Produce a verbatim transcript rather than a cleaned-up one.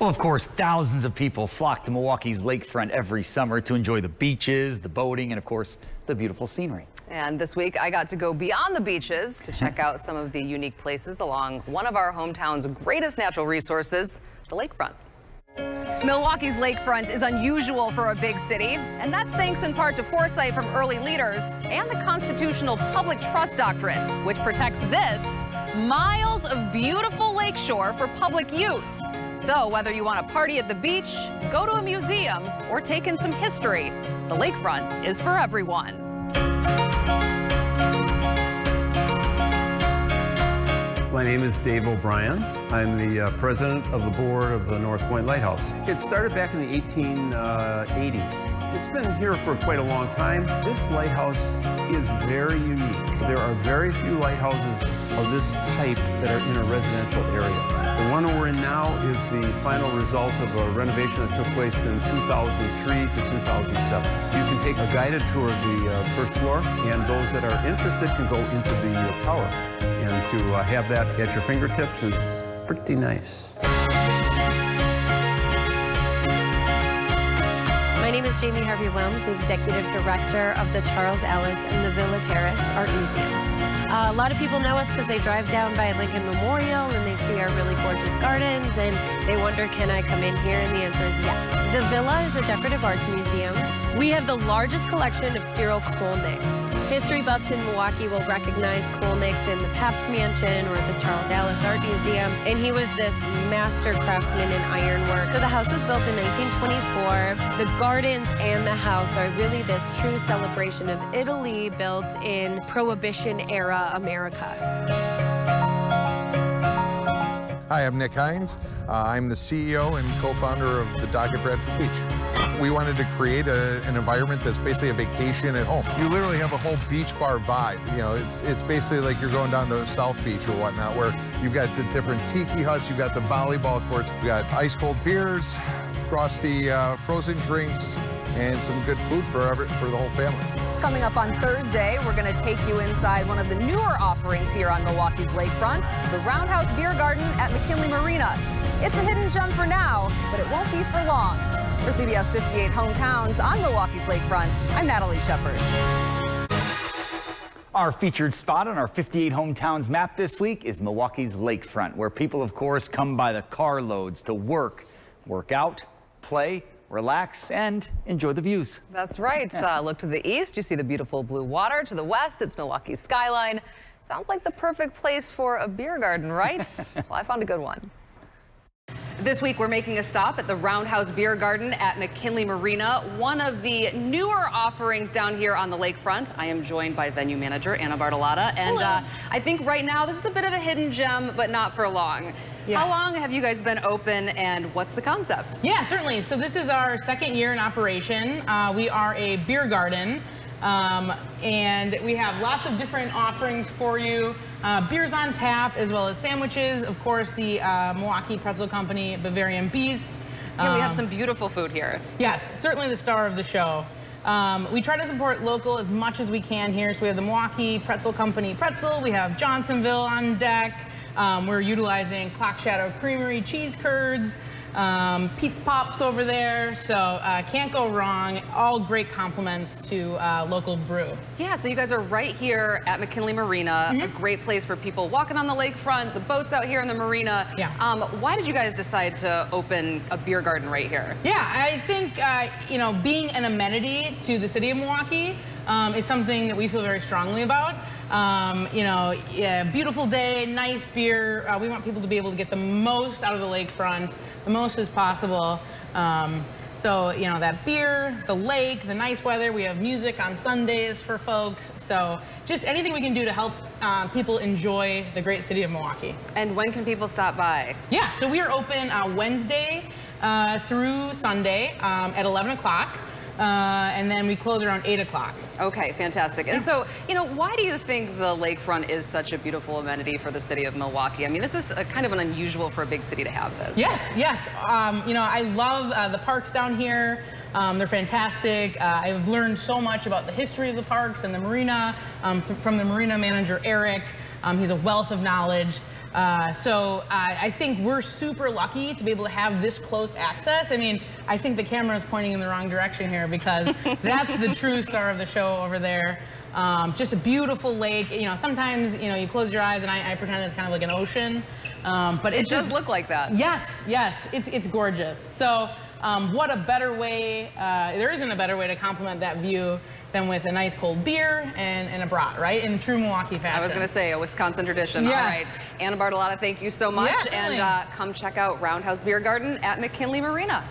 Well, of course, thousands of people flock to Milwaukee's lakefront every summer to enjoy the beaches, the boating, and of course, the beautiful scenery. And this week, I got to go beyond the beaches to check out some of the unique places along one of our hometown's greatest natural resources, the lakefront. Milwaukee's lakefront is unusual for a big city, and that's thanks in part to foresight from early leaders and the constitutional public trust doctrine, which protects this miles of beautiful lakeshore for public use. So whether you want to party at the beach, go to a museum, or take in some history, the lakefront is for everyone. My name is Dave O'Brien. I'm the uh, president of the board of the North Point Lighthouse. It started back in the eighteen eighties. It's been here for quite a long time. This lighthouse is very unique. There are very few lighthouses of this type that are in a residential area. The one we're in now is the final result of a renovation that took place in two thousand three to two thousand seven. You can take a guided tour of the uh, first floor, and those that are interested can go into the uh, tower. And to uh, have that at your fingertips is pretty nice. My name is Jamie Harvey Wilms, the executive director of the Charles Ellis and the Villa Terrace Art Museums. Uh, a lot of people know us because they drive down by Lincoln Memorial and they see our really gorgeous gardens and they wonder, can I come in here? And the answer is yes. The Villa is a decorative arts museum. We have the largest collection of Cyril Kolnick's. History buffs in Milwaukee will recognize Kolnick's in the Pabst Mansion or the Charles Dallas Art Museum, and he was this master craftsman in ironwork. So the house was built in nineteen twenty-four. The gardens and the house are really this true celebration of Italy built in Prohibition-era America. Hi, I'm Nick Hines. Uh, I'm the C E O and co-founder of the Doggett Bradford Beach. We wanted to create a, an environment that's basically a vacation at home. You literally have a whole beach bar vibe. You know, it's it's basically like you're going down to South Beach or whatnot, where you've got the different tiki huts, you've got the volleyball courts, you've got ice cold beers, frosty uh, frozen drinks, and some good food for every, for the whole family. Coming up on Thursday, we're going to take you inside one of the newer offerings here on Milwaukee's lakefront, the Roundhouse Beer Garden at McKinley Marina. It's a hidden gem for now, but it won't be for long. For C B S fifty-eight Hometowns on Milwaukee's Lakefront, I'm Natalie Shepherd. Our featured spot on our fifty-eight Hometowns map this week is Milwaukee's Lakefront, where people, of course, come by the carloads to work, work out, play, relax, and enjoy the views. That's right. Yeah. Uh, look to the east, you see the beautiful blue water. To the west, it's Milwaukee's skyline. Sounds like the perfect place for a beer garden, right? Well, I found a good one. This week, we're making a stop at the Roundhouse Beer Garden at McKinley Marina, one of the newer offerings down here on the lakefront. I am joined by venue manager Anna Bartolotta, and uh, I think right now this is a bit of a hidden gem, but not for long. Yes. How long have you guys been open, and what's the concept? Yeah, certainly. So this is our second year in operation. Uh, we are a beer garden, um, and we have lots of different offerings for you. Uh, beers on tap, as well as sandwiches. Of course, the uh, Milwaukee Pretzel Company, Bavarian Beast. Yeah, um, we have some beautiful food here. Yes, certainly the star of the show. Um, we try to support local as much as we can here. So we have the Milwaukee Pretzel Company pretzel. We have Johnsonville on deck. Um, we're utilizing Clock Shadow Creamery cheese curds, um, pizza pops over there. So uh, can't go wrong. All great compliments to uh, local brew. Yeah, so you guys are right here at McKinley Marina, mm-hmm. a great place for people walking on the lakefront, the boats out here in the marina. Yeah. Um, why did you guys decide to open a beer garden right here? Yeah, I think, uh, you know, being an amenity to the city of Milwaukee um, is something that we feel very strongly about. Um, you know, yeah, beautiful day, nice beer. Uh, we want people to be able to get the most out of the lakefront, the most as possible. Um, so, you know, that beer, the lake, the nice weather. We have music on Sundays for folks. So just anything we can do to help uh, people enjoy the great city of Milwaukee. And when can people stop by? Yeah, so we are open uh, Wednesday uh, through Sunday um, at eleven o'clock. Uh, and then we close around eight o'clock. Okay, fantastic. And so, you know, why do you think the lakefront is such a beautiful amenity for the city of Milwaukee? I mean, this is a kind of an unusual for a big city to have this. Yes, yes. Um, you know, I love uh, the parks down here. Um, they're fantastic. Uh, I've learned so much about the history of the parks and the marina um, th from the marina manager, Eric. Um, he's a wealth of knowledge. Uh, so I, I think we're super lucky to be able to have this close access. I mean, I think the camera is pointing in the wrong direction here because that's the true star of the show over there. Um, just a beautiful lake. You know, sometimes, you know, you close your eyes and I, I pretend it's kind of like an ocean. Um, but it, it does just, look like that. Yes, yes. It's, it's gorgeous. So um, what a better way, uh, there isn't a better way to complement that view than with a nice cold beer and, and a brat, right? In true Milwaukee fashion. I was going to say, a Wisconsin tradition. Yes. All right. Anna Bartolotta, thank you so much. Yes, and uh, come check out Roundhouse Beer Garden at McKinley Marina.